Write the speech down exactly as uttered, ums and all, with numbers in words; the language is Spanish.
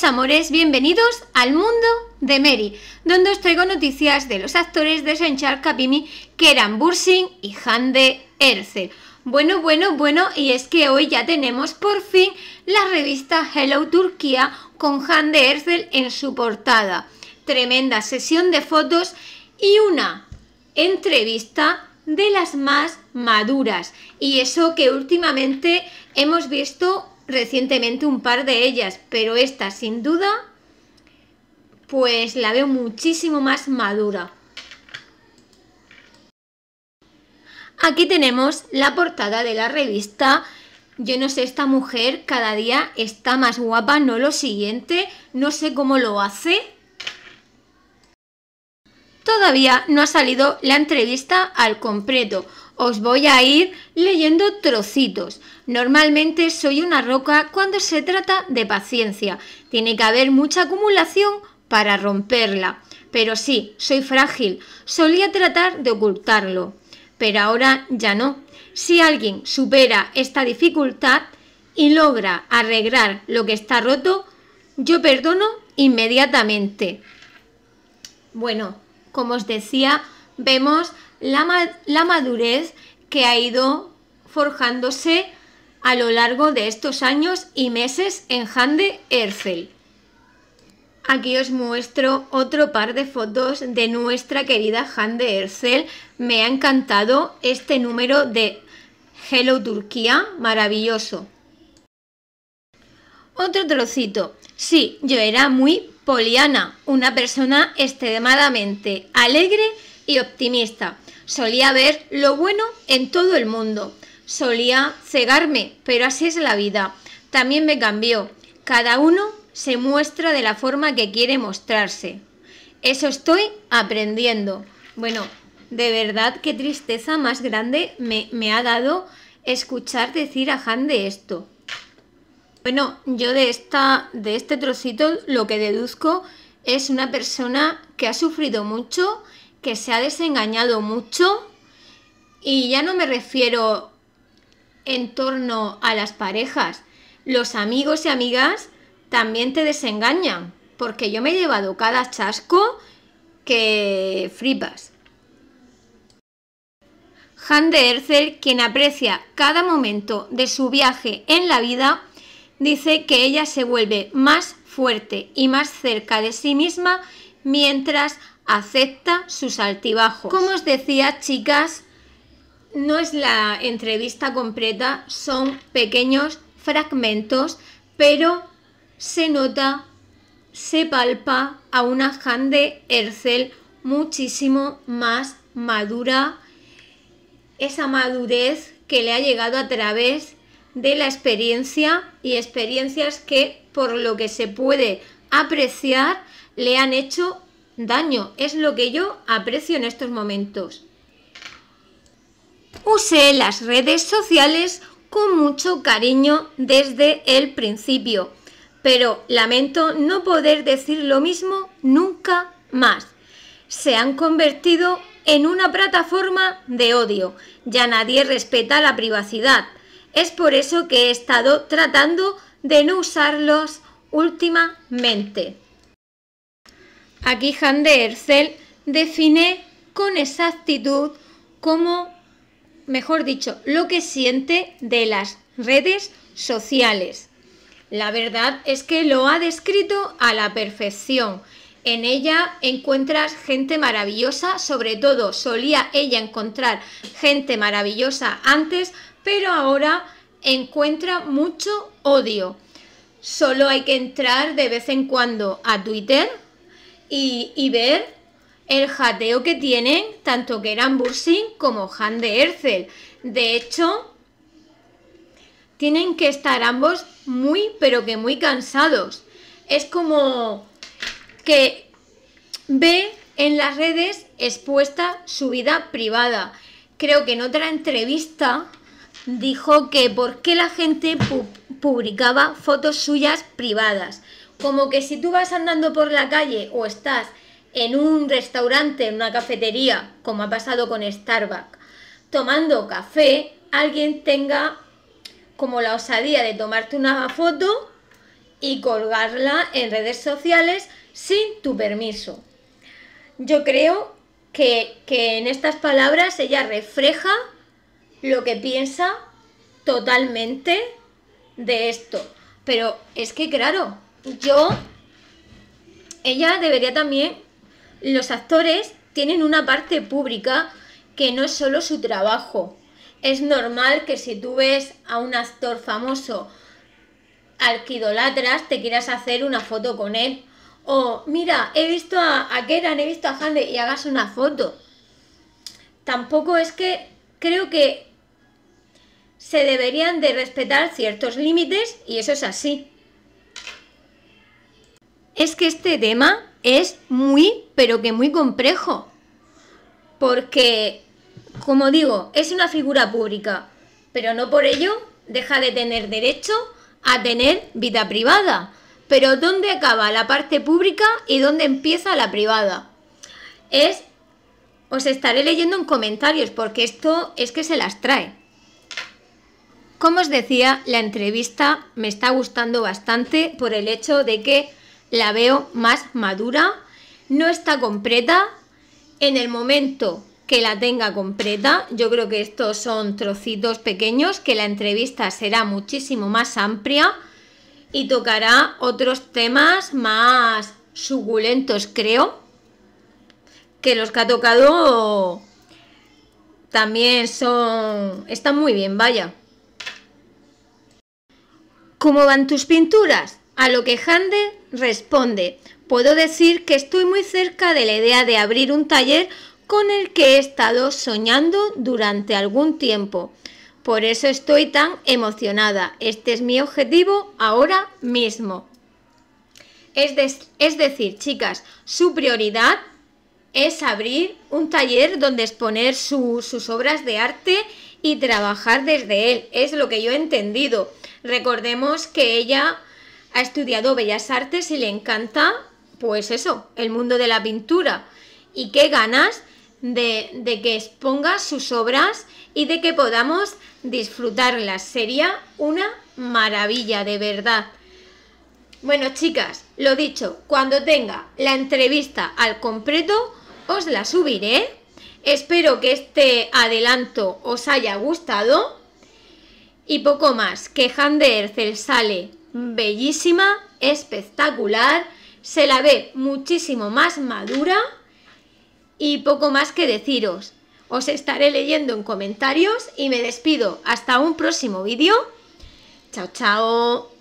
mis amores, bienvenidos al mundo de Mary, donde os traigo noticias de los actores de Sen Çal Kapımı, Kerem Bursin y Hande Erçel. Bueno, bueno, bueno, y es que hoy ya tenemos por fin la revista Hello Turquía con Hande Erçel en su portada. Tremenda sesión de fotos y una entrevista de las más maduras. Y eso que últimamente hemos visto recientemente un par de ellas, pero esta sin duda pues la veo muchísimo más madura. Aquí tenemos la portada de la revista. Yo no sé, esta mujer cada día está más guapa, no lo siguiente, no sé cómo lo hace. Todavía no ha salido la entrevista al completo, os voy a ir leyendo trocitos. Normalmente soy una roca cuando se trata de paciencia, tiene que haber mucha acumulación para romperla, pero sí, soy frágil, solía tratar de ocultarlo, pero ahora ya no. Si alguien supera esta dificultad y logra arreglar lo que está roto, yo perdono inmediatamente. Bueno, como os decía, vemos la, ma la madurez que ha ido forjándose a lo largo de estos años y meses en Hande Erçel. Aquí os muestro otro par de fotos de nuestra querida Hande Erçel. Me ha encantado este número de Hello Turquía, maravilloso. Otro trocito. Sí, yo era muy poliana, una persona extremadamente alegre y optimista. Solía ver lo bueno en todo el mundo. Solía cegarme, pero así es la vida. También me cambió. Cada uno se muestra de la forma que quiere mostrarse. Eso estoy aprendiendo. Bueno, de verdad, qué tristeza más grande me, me ha dado escuchar decir a Hande esto. Bueno, yo de, esta, de este trocito lo que deduzco es una persona que ha sufrido mucho, que se ha desengañado mucho, y ya no me refiero en torno a las parejas. Los amigos y amigas también te desengañan, porque yo me he llevado cada chasco que flipas. Hande Erçel, quien aprecia cada momento de su viaje en la vida, dice que ella se vuelve más fuerte y más cerca de sí misma mientras acepta sus altibajos. Como os decía, chicas, no es la entrevista completa, son pequeños fragmentos, pero se nota, se palpa a una Hande Erçel muchísimo más madura. Esa madurez que le ha llegado a través de de la experiencia y experiencias que, por lo que se puede apreciar, le han hecho daño. Es lo que yo aprecio en estos momentos. Usé las redes sociales con mucho cariño desde el principio, pero lamento no poder decir lo mismo nunca más. Se han convertido en una plataforma de odio. Ya nadie respeta la privacidad. Es por eso que he estado tratando de no usarlos últimamente. Aquí Hande Erçel define con exactitud cómo, mejor dicho, lo que siente de las redes sociales. La verdad es que lo ha descrito a la perfección. En ella encuentras gente maravillosa, sobre todo solía ella encontrar gente maravillosa antes, pero ahora encuentra mucho odio. Solo hay que entrar de vez en cuando a Twitter y, y ver el jateo que tienen tanto Kerem Bursin como Hande Erçel. De hecho, tienen que estar ambos muy, pero que muy cansados. Es como que ve en las redes expuesta su vida privada. Creo que en otra entrevista dijo que por qué la gente pu publicaba fotos suyas privadas. Como que si tú vas andando por la calle o estás en un restaurante, en una cafetería, como ha pasado con Starbucks, tomando café, alguien tenga como la osadía de tomarte una foto y colgarla en redes sociales sin tu permiso. Yo creo que, que en estas palabras ella refleja lo que piensa totalmente de esto. Pero es que claro, yo... Ella debería también... Los actores tienen una parte pública que no es solo su trabajo. Es normal que si tú ves a un actor famoso al que idolatras, te quieras hacer una foto con él. O mira, he visto a, a Kerem, he visto a Hande, y hagas una foto. Tampoco es que... Creo que se deberían de respetar ciertos límites y eso es así. Es que este tema es muy, pero que muy complejo. Porque, como digo, es una figura pública, pero no por ello deja de tener derecho a tener vida privada. Pero ¿dónde acaba la parte pública y dónde empieza la privada? Es, os estaré leyendo en comentarios porque esto es que se las trae. Como os decía, la entrevista me está gustando bastante por el hecho de que la veo más madura, no está completa. En el momento que la tenga completa, yo creo que estos son trocitos pequeños, que la entrevista será muchísimo más amplia y tocará otros temas más suculentos, creo, que los que ha tocado también son... están muy bien, vaya. ¿Cómo van tus pinturas? A lo que Hande responde: puedo decir que estoy muy cerca de la idea de abrir un taller con el que he estado soñando durante algún tiempo. Por eso estoy tan emocionada. Este es mi objetivo ahora mismo. Es, de, es decir, chicas, su prioridad es abrir un taller donde exponer su, sus obras de arte y trabajar desde él. Es lo que yo he entendido. Recordemos que ella ha estudiado Bellas Artes y le encanta, pues eso, el mundo de la pintura. Y qué ganas de, de que exponga sus obras y de que podamos disfrutarlas. Sería una maravilla, de verdad. Bueno, chicas, lo dicho, cuando tenga la entrevista al completo os la subiré. Espero que este adelanto os haya gustado. Y poco más, que Hande Erçel sale bellísima, espectacular, se la ve muchísimo más madura y poco más que deciros. Os estaré leyendo en comentarios y me despido hasta un próximo vídeo. Chao, chao.